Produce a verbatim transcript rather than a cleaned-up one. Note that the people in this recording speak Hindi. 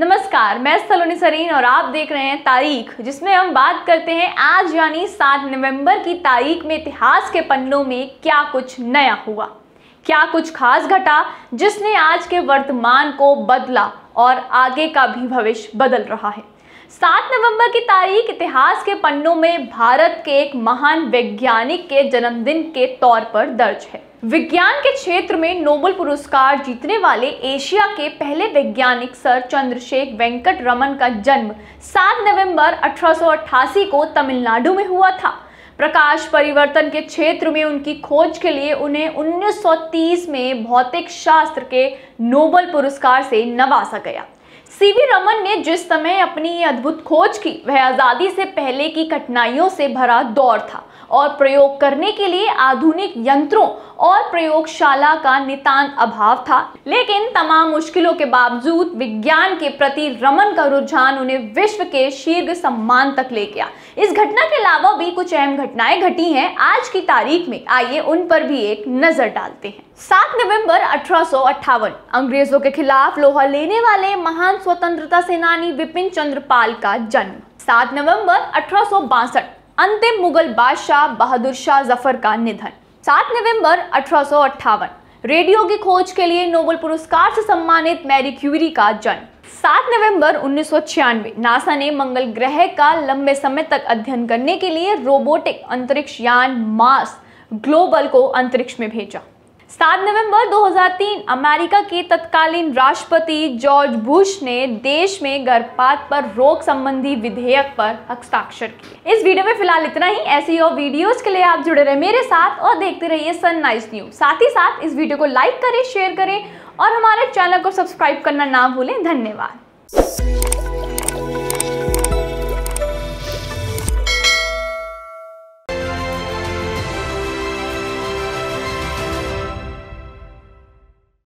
नमस्कार, मैं सलोनी सरीन और आप देख रहे हैं तारीख, जिसमें हम बात करते हैं आज यानी सात नवंबर की तारीख में इतिहास के पन्नों में क्या कुछ नया हुआ, क्या कुछ खास घटा जिसने आज के वर्तमान को बदला और आगे का भी भविष्य बदल रहा है। सात नवंबर की तारीख इतिहास के पन्नों में भारत के एक महान वैज्ञानिक के जन्मदिन के तौर पर दर्ज है। विज्ञान के क्षेत्र में नोबेल पुरस्कार जीतने वाले एशिया के पहले वैज्ञानिक सर चंद्रशेखर वेंकट रमन का जन्म सात नवंबर अठारह सौ अट्ठासी को तमिलनाडु में हुआ था। प्रकाश परिवर्तन के क्षेत्र में उनकी खोज के लिए उन्हें उन्नीस सौ तीस में भौतिक शास्त्र के नोबेल पुरस्कार से नवाजा गया। सीवी रमन ने जिस समय अपनी ये अद्भुत खोज की वह आज़ादी से पहले की कठिनाइयों से भरा दौर था और प्रयोग करने के लिए आधुनिक यंत्रों और प्रयोगशाला का नितांत अभाव था, लेकिन तमाम मुश्किलों के बावजूद विज्ञान के प्रति रमन का रुझान उन्हें विश्व के शीर्ष सम्मान तक ले गया। इस घटना के अलावा भी कुछ अहम घटनाएं घटी हैं आज की तारीख में, आइए उन पर भी एक नजर डालते हैं। सात नवंबर अठारह सौ अट्ठावन अंग्रेजों के खिलाफ लोहा लेने वाले महान स्वतंत्रता सेनानी विपिन चंद्र पाल का जन्म। सात नवंबर अठारह सौ बासठ अंतिम मुगल बादशाह बहादुर शाह जफर का निधन। सात नवंबर अठारह सौ अट्ठावन रेडियो की खोज के लिए नोबेल पुरस्कार से सम्मानित मैरी क्यूरी का जन्म। सात नवंबर उन्नीस सौ छियानवे नासा ने मंगल ग्रह का लंबे समय तक अध्ययन करने के लिए रोबोटिक अंतरिक्ष यान मार्स ग्लोबल को अंतरिक्ष में भेजा। सात नवंबर दो हज़ार तीन अमेरिका के तत्कालीन राष्ट्रपति जॉर्ज बुश ने देश में गर्भपात पर रोक संबंधी विधेयक पर हस्ताक्षर किए। इस वीडियो में फिलहाल इतना ही। ऐसी और वीडियोस के लिए आप जुड़े रहे मेरे साथ और देखते रहिए सननाइज न्यूज। साथ ही साथ इस वीडियो को लाइक करें, शेयर करें और हमारे चैनल को सब्सक्राइब करना ना भूलें। धन्यवाद।